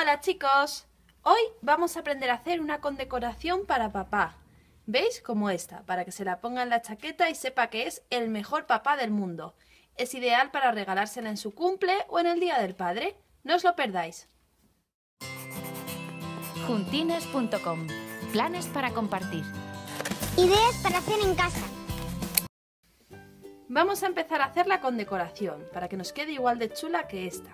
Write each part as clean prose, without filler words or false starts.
Hola chicos, hoy vamos a aprender a hacer una condecoración para papá. ¿Veis? Como esta, para que se la ponga en la chaqueta y sepa que es el mejor papá del mundo. Es ideal para regalársela en su cumple o en el Día del Padre. No os lo perdáis. Juntines.com. Planes para compartir. Ideas para hacer en casa. Vamos a empezar a hacer la condecoración, para que nos quede igual de chula que esta.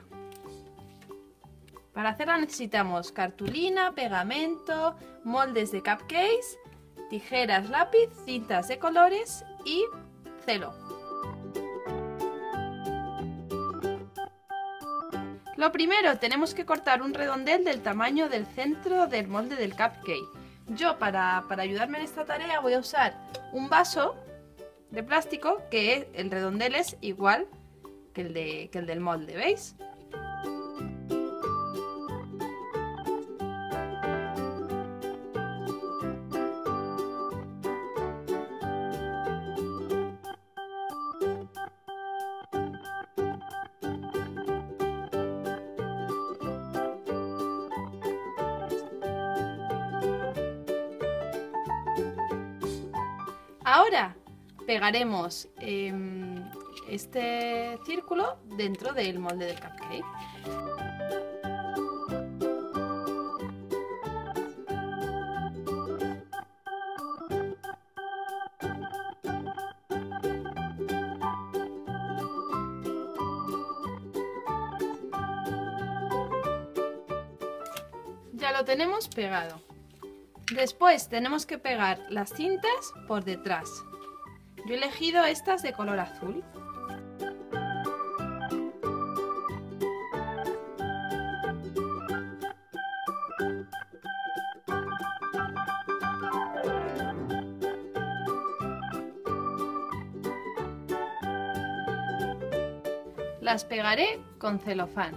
Para hacerla necesitamos cartulina, pegamento, moldes de cupcakes, tijeras, lápiz, cintas de colores y celo. Lo primero, tenemos que cortar un redondel del tamaño del centro del molde del cupcake. Yo para ayudarme en esta tarea voy a usar un vaso de plástico que el redondel es igual que el del molde, ¿veis? Ahora pegaremos este círculo dentro del molde del cupcake. Ya lo tenemos pegado. Después tenemos que pegar las cintas por detrás. Yo he elegido estas de color azul. Las pegaré con celofán.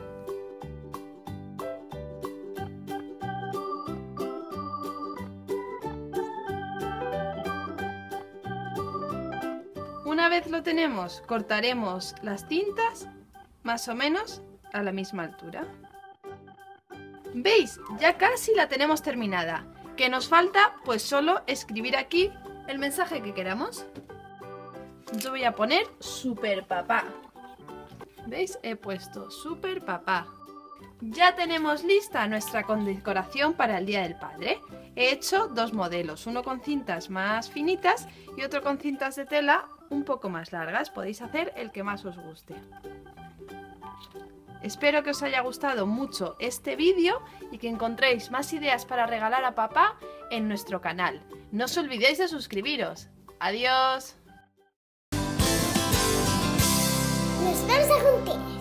Una vez lo tenemos, cortaremos las cintas más o menos a la misma altura. ¿Veis? Ya casi la tenemos terminada. ¿Qué nos falta? Pues solo escribir aquí el mensaje que queramos. Yo voy a poner Super Papá. ¿Veis? He puesto Super Papá. Ya tenemos lista nuestra condecoración para el Día del Padre. He hecho dos modelos, uno con cintas más finitas y otro con cintas de tela un poco más largas. Podéis hacer el que más os guste. Espero que os haya gustado mucho este vídeo y que encontréis más ideas para regalar a papá en nuestro canal. No os olvidéis de suscribiros. ¡Adiós! ¡Nos vamos a juntar!